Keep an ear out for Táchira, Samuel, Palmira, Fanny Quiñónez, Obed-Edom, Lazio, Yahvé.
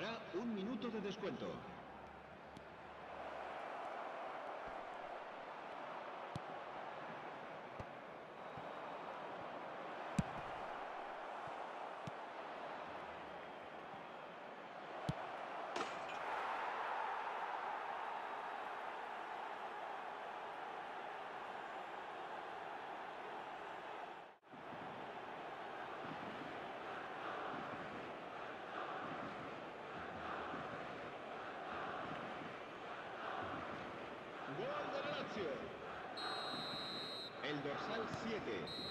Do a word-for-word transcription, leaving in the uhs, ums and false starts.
Habrá un minuto de descuento. Gol de Lazio. El dorsal siete.